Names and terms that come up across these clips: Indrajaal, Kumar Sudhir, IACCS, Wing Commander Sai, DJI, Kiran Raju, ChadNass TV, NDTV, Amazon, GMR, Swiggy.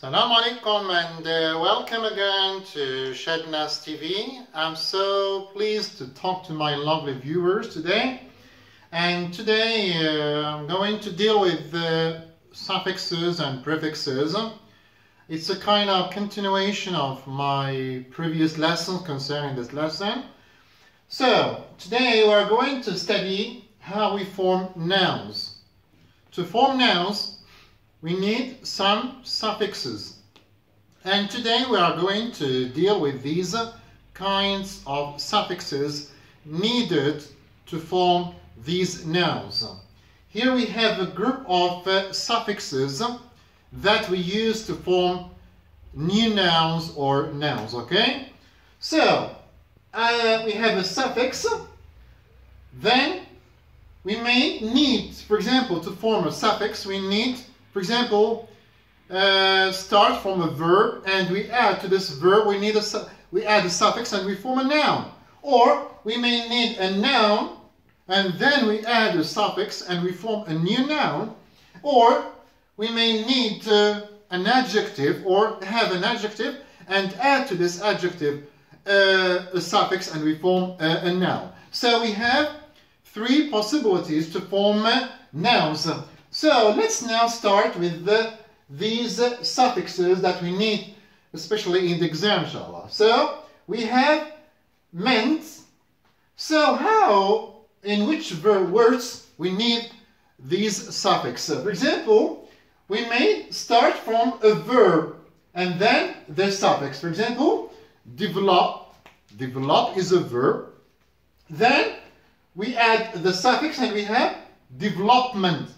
Assalamu alaikum and welcome again to ChadNass TV. I'm so pleased to talk to my lovely viewers today. And today I'm going to deal with suffixes and prefixes. It's a kind of continuation of my previous lessons concerning this lesson. So today we're going to study how we form nouns. To form nouns, we need some suffixes, and today we are going to deal with these kinds of suffixes needed to form these nouns. Here we have a group of suffixes that we use to form new nouns or nouns, okay? So, we have a suffix, then we may need, for example, to form a suffix, we need, for example, start from a verb, and we add to this verb, we add a suffix and we form a noun. Or we may need a noun, and then we add a suffix and we form a new noun. Or we may need an adjective, or have an adjective, and add to this adjective a suffix and we form a noun. So we have three possibilities to form nouns. So let's now start with these suffixes that we need, especially in the exam, inshallah. So we have meant. So how, in which words we need these suffixes? For example, we may start from a verb and then the suffix. For example, develop. Develop is a verb. Then we add the suffix and we have development.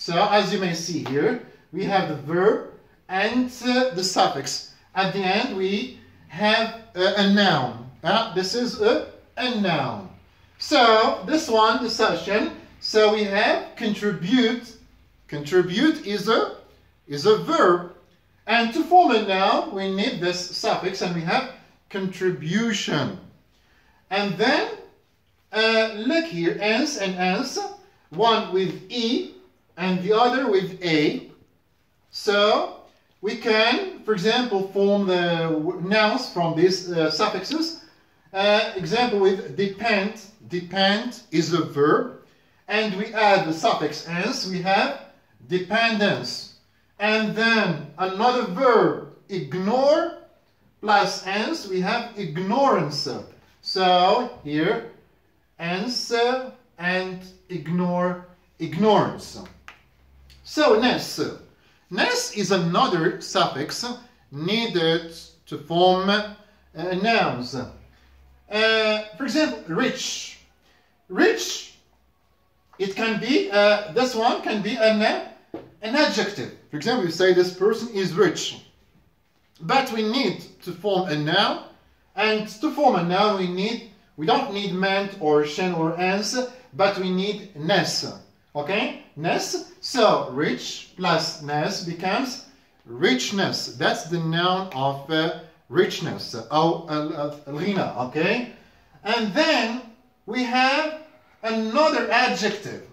So, as you may see here, we have the verb and the suffix. At the end, we have a noun. This is a noun. So, this one, the session, so we have contribute. Contribute is a verb. And to form a noun, we need this suffix, and we have contribution. And then, look here, ans and ans, one with E, and the other with A. So we can, for example, form the nouns from these suffixes. Example with depend. Depend is a verb. And we add the suffix ans, we have dependence. And then another verb, ignore, plus ans, we have ignorance. So here, ans and ignore, ignorance. So, ness. Ness is another suffix needed to form nouns. For example, rich. Rich, it can be, this one can be an adjective. For example, you say this person is rich. But we need to form a noun. And to form a noun, we don't need meant or shen or ans, but we need ness. Okay? Ness. So, rich plus ness becomes richness. That's the noun of richness. Rina. Okay? And then we have another adjective.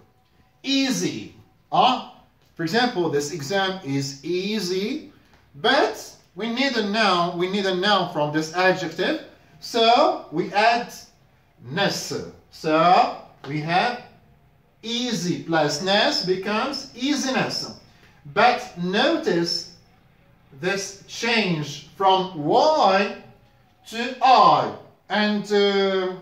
Easy. For example, this exam is easy. But we need a noun. We need a noun from this adjective. So, we add ness. So, we have easy plus ness becomes easiness. But notice this change from Y to I. And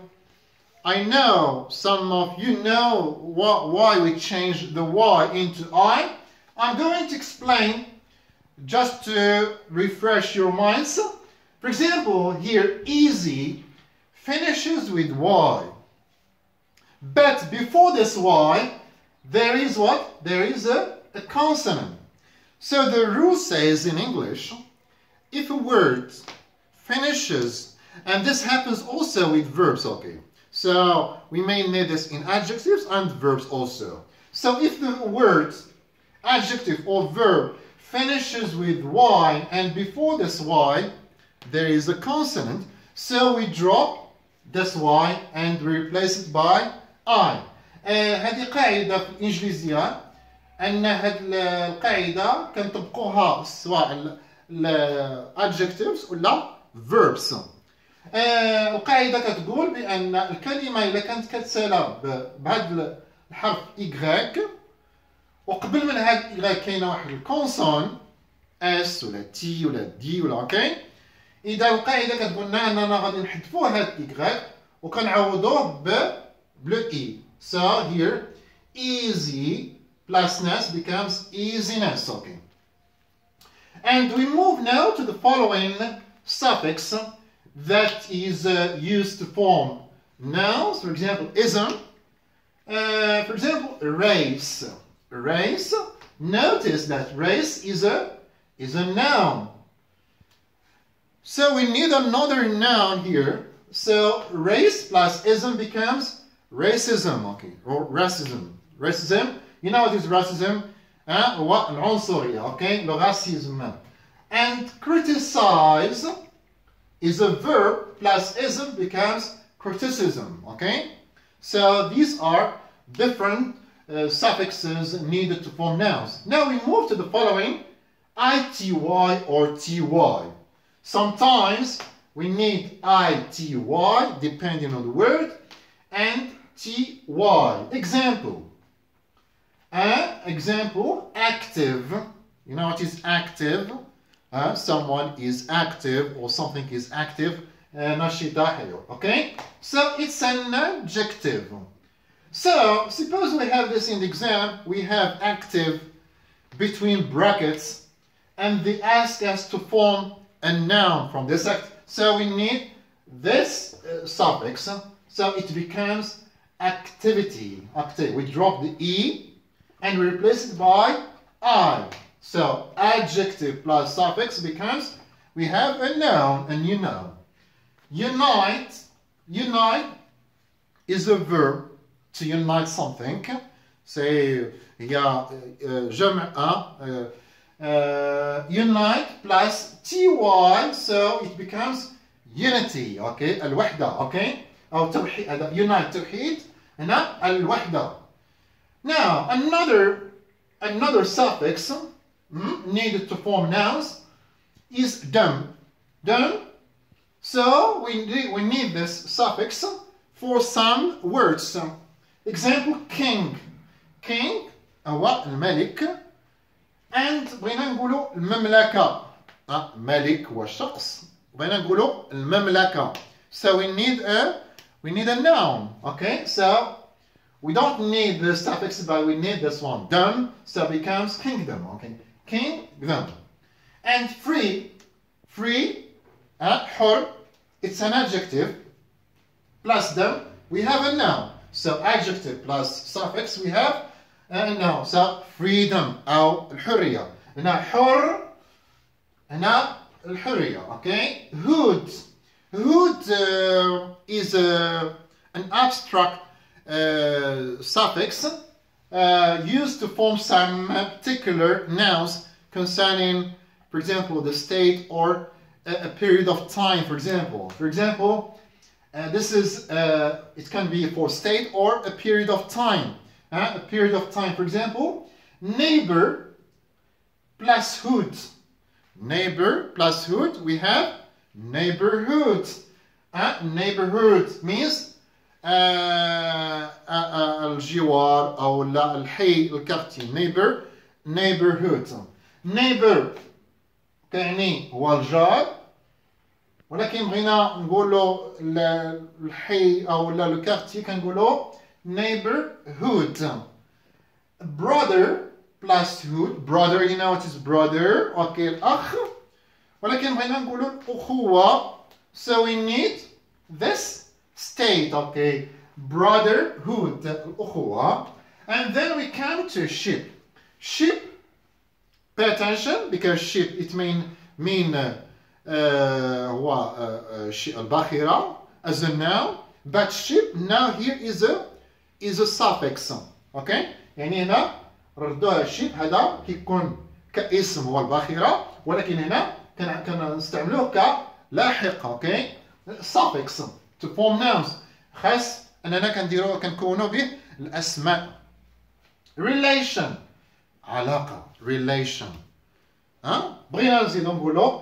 I know some of you know why we changed the Y into I. I'm going to explain just to refresh your minds. For example, here easy finishes with Y. But before this Y, there is what? There is a consonant. So the rule says in English, if a word finishes, and this happens also with verbs, okay? So we may need this in adjectives and verbs also. So if the word, adjective or verb, finishes with Y, and before this Y, there is a consonant, so we drop this Y and we replace it by I. هذه قاعدة في الإنجليزية أن هذه القاعدة كنطبقوها سواء adjectives ولا verbs. القاعدة كتقول بأن الكلمة إذا كانت كتسالى بهذا الحرف Y وقبل من هذا Y كاينة واحد الكونسون S ولا T ولا D ولا K، إذا القاعدة كتقول لنا أننا غادي نحذفو هذا Y وكنعوضوه بلو E. So here easy plus ness becomes easiness. Okay. And we move now to the following suffix that is used to form nouns. For example, ism. For example, race. Race. Notice that race is a noun. So we need another noun here. So race plus ism becomes racism. Okay, or racism. Racism. You know what is racism? What العنصرية, okay? Le racisme. And criticize is a verb plus ism becomes criticism, okay? So these are different suffixes needed to form nouns. Now we move to the following, ity or ty. Sometimes we need ity depending on the word and ty. Example. Example, active. You know what is active? Someone is active or something is active. Okay? So it's an adjective. So suppose we have this in the exam. We have active between brackets and they ask us to form a noun from this act. So we need this suffix. So it becomes activity. We drop the E and we replace it by I. So adjective plus suffix becomes, we have a noun, a new noun. Unite. Unite is a verb to unite something. Say, yeah, unite plus ty, so it becomes unity. Okay, al-wahda. Okay, or tawhid. Unite tawhid, and al-wahda. Now, another suffix needed to form nouns is dam. Dam. So we need this suffix for some words. Example, king. King, هو الملك. And بغينا نقولوا المملكة. ملك هو الشخص. بغينا نقولوا المملكة. So we need a noun. Okay, so we don't need this suffix, but we need this one, dom, so it becomes kingdom, okay? Kingdom. And free, free, hur, it's an adjective, plus dom, we have a noun. So adjective plus suffix, we have a noun. So freedom, or al-hurriya. Now hur, now al-hurriya, okay? Hood. Hood is an abstract suffix used to form some particular nouns concerning, for example, the state or a period of time. For example, this is it can be for state or a period of time. A period of time. For example, neighbor plus hood. Neighbor plus hood. We have neighborhood. Neighborhood means الجوار أو لا الحي الكارتي. Neighbor, neighborhood. Neighbor تعني هو الجار، ولكن بغينا نقولو الحي أو لا الكارتي كنقولو neighborhood. Brother plus hood. Brother, you know what is brother. Okay, الأخ، ولكن بغينا نقولو الأخوة. So we need this state, okay, brotherhood, al-ukhuwa. And then we come to ship. Ship, pay attention, because ship, it mean al-bakhira as a noun, but ship now here is a suffix, okay? يعني هنا ردوها ship هذا كيكون كاسم هو الباخرة، ولكن هنا كنستعملوه كلاحق, okay? suffix. To form nouns خاص أننا كنكونوا به الأسماء. Relation, علاقة. Relation بغينا نزيدهم نقولوا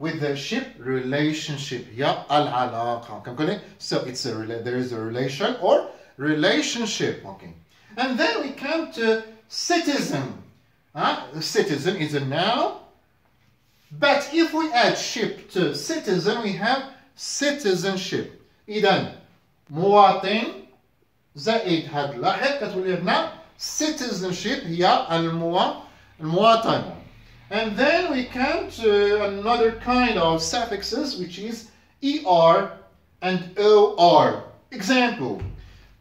with the ship relationship هي العلاقة كنقولي so it's a there is a relation or relationship okay and then we come to citizen citizen is a noun but if we add ship to citizen we have citizenship إذن مواطن زائد هاد لاحق كتولي لنا citizenship هي المواطن and then we come to another kind of suffixes which is er and or example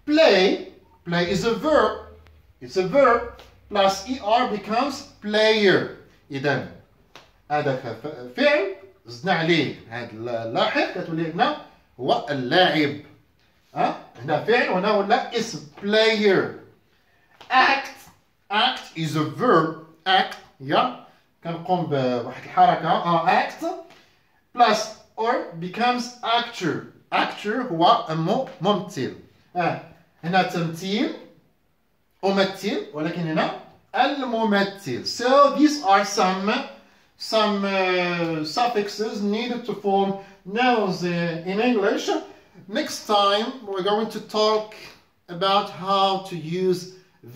play is a verb plus er becomes player إذن هذا فعل زدنا عليه هاد اللاحق كتولي لنا هو اللاعب هنا فعل وهنا ولا اسم player act is a verb act يا كنقوم بواحد الحركه act plus or becomes actor هو ممثل هنا تمثيل امثل ولكن هنا الممثل so these are some suffixes needed to form nouns in English. Next time we're going to talk about how to use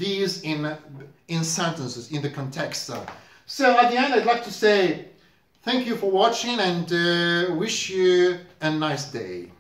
these in sentences in the context. So at the end I'd like to say thank you for watching and wish you a nice day.